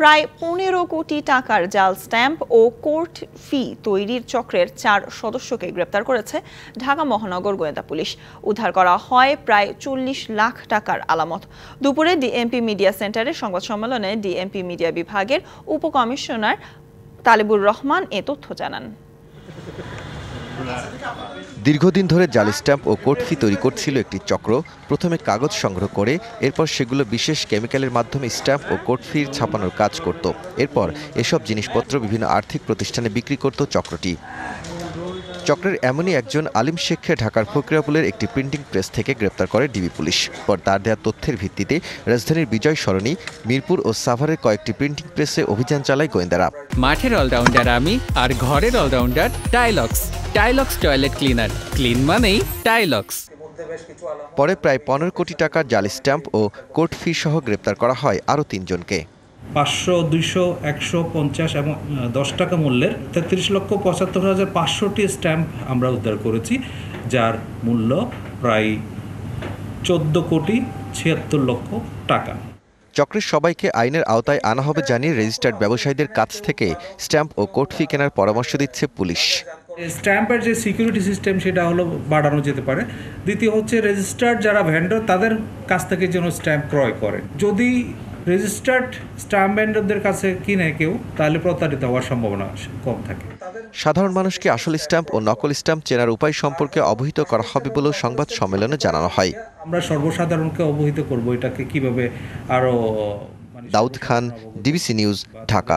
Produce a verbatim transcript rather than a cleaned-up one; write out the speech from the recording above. প্রায় পনেরো কোটি টাকার জাল স্ট্যাম্প ও কোর্ট ফি তৈরির চক্রের চার সদস্যকে গ্রেপ্তার করেছে ঢাকা মহানগর গোয়েন্দা পুলিশ। উদ্ধার করা হয় প্রায় চল্লিশ লাখ টাকার আলামত। দুপুরে ডিএমপি মিডিয়া সেন্টারে সংবাদ সম্মেলনে ডিএমপি মিডিয়া বিভাগের উপকমিশনার তালেবুর রহমান এ তথ্য জানান। দীর্ঘদিন ধরে জাল স্ট্যাম্প ও কোর্ট ফি তৈরি করছিল একটি চক্র। প্রথমে কাগজ সংগ্রহ করে এরপর সেগুলো বিশেষ কেমিক্যালের মাধ্যমে স্ট্যাম্প ও কোর্ট ফি ছাপানোর কাজ করত। এরপর এসব জিনিসপত্র বিভিন্ন আর্থিক প্রতিষ্ঠানে বিক্রি করত চক্রটি। চক্রের এমনই একজন আলিম শেখকে ঢাকার ফকিরাপুলের একটি প্রিন্টিং প্রেস থেকে গ্রেপ্তার করে ডিবি পুলিশ। পর তার দেওয়া তথ্যের ভিত্তিতে রাজধানীর বিজয় সরণি, মিরপুর ও সাভারের কয়েকটি প্রিন্টিং প্রেসে অভিযান চালায় গোয়েন্দারা। মাঠের অলরাউন্ডার আমি আর ঘরের অলরাউন্ডার টাইলক্স। টাইলক্স টয়লেট ক্লিনার, ক্লিন মানেই টাইলক্স। পরে প্রায় পনেরো কোটি টাকার জাল স্ট্যাম্প ও কোর্ট ফি সহ গ্রেপ্তার করা হয় আরও তিনজনকে। পাঁচশো, দুইশো, একশো পঞ্চাশ এবং দশ টাকা মূল্যের তেত্রিশ লক্ষ পঁচাত্তর হাজার পাঁচশোটি স্ট্যাম্প আমরা উদ্ধার করেছি, যার মূল্য প্রায় চোদ্দ কোটি ছিয়াত্তর লক্ষ টাকা। চক্রের সবাইকে আইনের আওতায় আনা হবে জানিয়ে রেজিস্টার্ড ব্যবসায়ীদের কাছ থেকে স্ট্যাম্প ও কোর্ট ফি কেনার পরামর্শ দিচ্ছে পুলিশ। স্ট্যাম্পের যে সিকিউরিটি সিস্টেম সেটা হলো বাড়ানো যেতে পারে। দ্বিতীয় হচ্ছে রেজিস্টার্ড যারা ভেন্ডর তাদের কাছ থেকে যেন স্ট্যাম্প ক্রয় করেন। যদি রেজিস্টার্ড স্ট্যাম্প ভেন্ডরদের কাছে কিনে কেউ তাহলে প্রতারিত হওয়ার সম্ভাবনা কম থাকে। সাধারণ মানুষকে আসল স্ট্যাম্প ও নকল স্ট্যাম্প চেনার উপায় সম্পর্কে অবহিত করা হবে বলেও সংবাদ সম্মেলনে জানানো হয়। আমরা সর্বসাধারণকে অবহিত করব এটাকে কিভাবে আরো। Daud Khan, DBC news, Dhaka.